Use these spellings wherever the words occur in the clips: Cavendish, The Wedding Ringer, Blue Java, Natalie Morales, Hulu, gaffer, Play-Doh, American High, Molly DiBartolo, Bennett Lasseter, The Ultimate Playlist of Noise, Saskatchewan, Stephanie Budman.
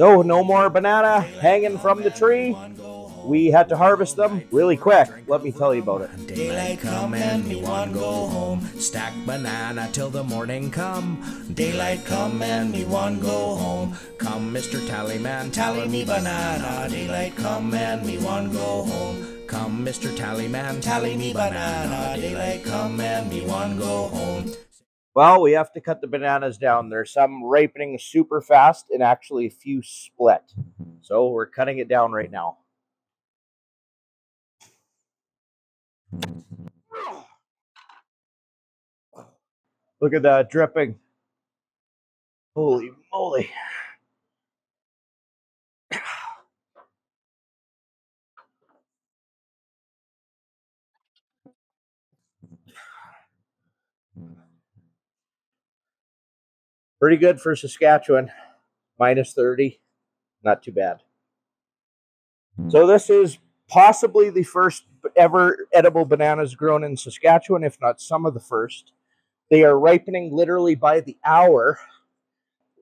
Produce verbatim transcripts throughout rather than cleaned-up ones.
So no more banana hanging from the tree. We had to harvest them really quick. Let me tell you about it. Daylight come and me one go home. Stack banana till the morning come. Daylight come and me one go home. Come, Mister Tallyman, tally me banana. Daylight come and me one go home. Come, Mister Tallyman, tally me banana. Daylight come and me one go home. Well, we have to cut the bananas down. There's some ripening super fast and actually a few split. So we're cutting it down right now. Look at that dripping. Holy moly. Pretty good for Saskatchewan. minus thirty. Not too bad. So this is possibly the first ever edible bananas grown in Saskatchewan, if not some of the first. They are ripening literally by the hour.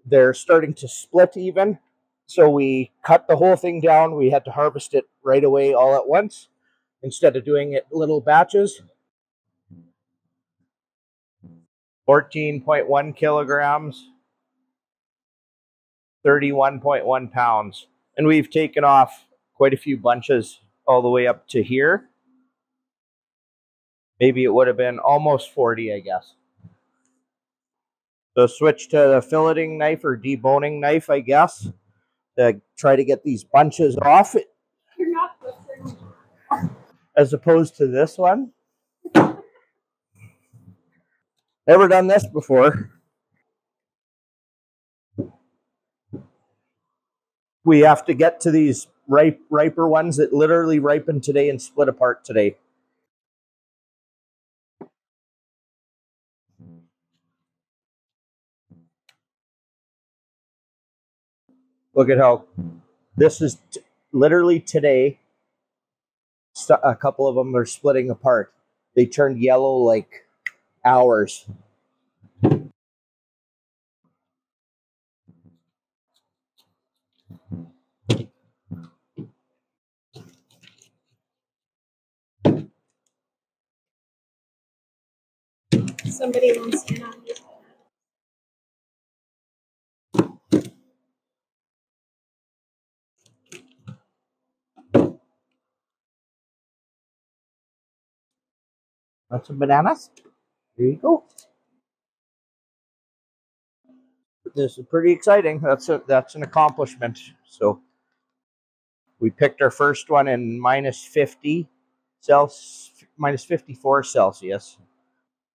They're starting to split even. So we cut the whole thing down. We had to harvest it right away all at once instead of doing it little batches. fourteen point one kilograms, thirty-one point one pounds. And we've taken off quite a few bunches all the way up to here. Maybe it would have been almost forty, I guess. So switch to the filleting knife or deboning knife, I guess, to try to get these bunches off it. You're not listening. As opposed to this one. Never done this before. We have to get to these ripe, riper ones that literally ripen today and split apart today. Look at how this is t literally today. A couple of them are splitting apart. They turned yellow like hours. Somebody wants to know. Want some bananas? There you go. This is pretty exciting. That's a, that's an accomplishment. So we picked our first one in minus fifty Celsius, minus fifty-four Celsius.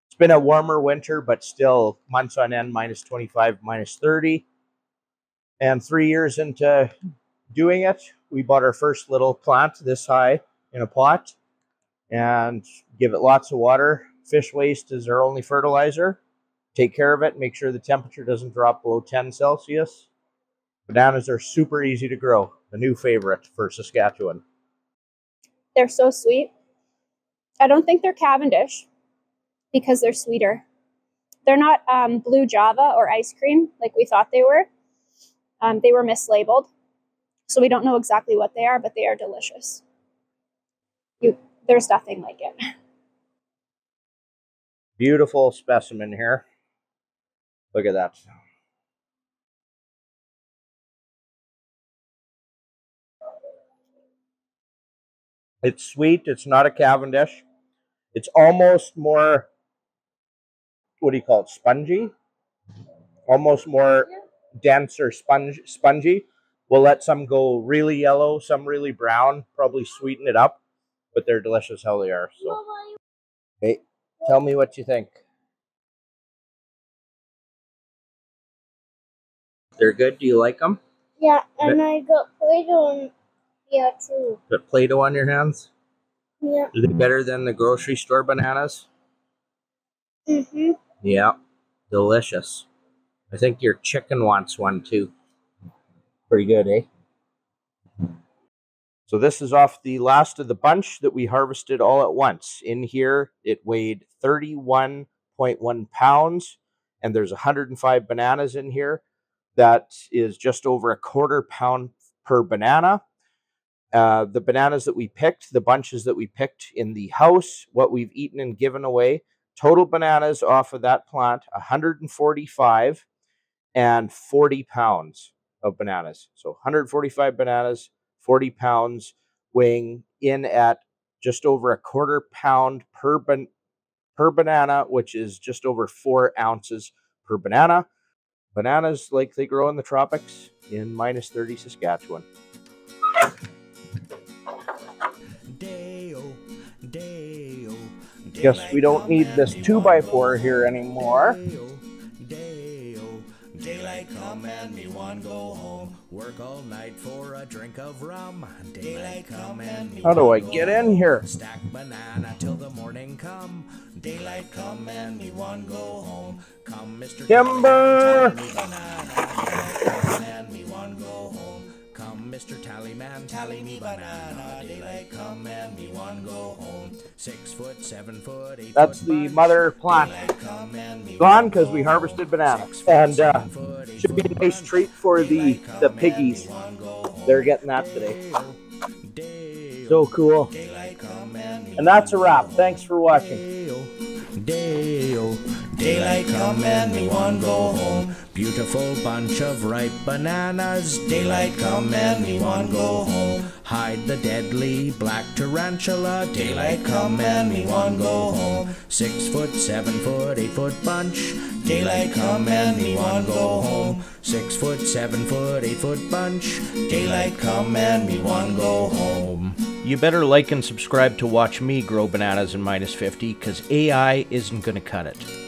It's been a warmer winter, but still months on end, minus twenty-five, minus thirty. And three years into doing it, we bought our first little plant this high in a pot. And give it lots of water. Fish waste is our only fertilizer. Take care of it. Make sure the temperature doesn't drop below ten Celsius. Bananas are super easy to grow. The new favorite for Saskatchewan. They're so sweet. I don't think they're Cavendish because they're sweeter. They're not um, Blue Java or ice cream like we thought they were. Um, they were mislabeled. So we don't know exactly what they are, but they are delicious. You. There's nothing like it. Beautiful specimen here. Look at that. It's sweet. It's not a Cavendish. It's almost more, what do you call it, spongy? Almost more dense or sponge, spongy. We'll let some go really yellow, some really brown, probably sweeten it up. But they're delicious how they are. So, hey, tell me what you think. They're good. Do you like them? Yeah, and but, I got Play-Doh on yeah too. Got Play-Doh on your hands? Yeah. Are they better than the grocery store bananas? Mm-hmm. Yeah, delicious. I think your chicken wants one too. Pretty good, eh? So this is off the last of the bunch that we harvested all at once. In here, it weighed thirty-one point one pounds, and there's one hundred five bananas in here. That is just over a quarter pound per banana. Uh, the bananas that we picked, the bunches that we picked in the house, what we've eaten and given away, total bananas off of that plant, one hundred forty-five and forty pounds of bananas. So one hundred forty-five bananas, forty pounds, weighing in at just over a quarter pound per, ban per banana, which is just over four ounces per banana. Bananas like they grow in the tropics in minus thirty Saskatchewan. Guess we don't need this two by four here anymore. Daylight come and me one go home. Work all night for a drink of rum. Daylight come and me how do I get in here? Stack banana till the morning come. Daylight come and me one go home. Come, Mister Timber. Come and me one go home. Come, Mister Tallyman, tally me banana. Daylight come and me one go home. Six foot, seven foot, eight. That's the mother plant gone because we harvested bananas, and uh, should be a nice treat for the the piggies. They're getting that today. So cool. And that's a wrap. Thanks for watching. Daylight come and me one go home. Beautiful bunch of ripe bananas. Daylight come and me one go home. Hide the deadly black tarantula. Daylight come and me one go home. Six foot, seven foot, eight foot bunch. Daylight come and me one go home. Six foot, seven foot, eight foot bunch. Daylight come and me one go home. You better like and subscribe to watch me grow bananas in minus fifty, because A I isn't going to cut it.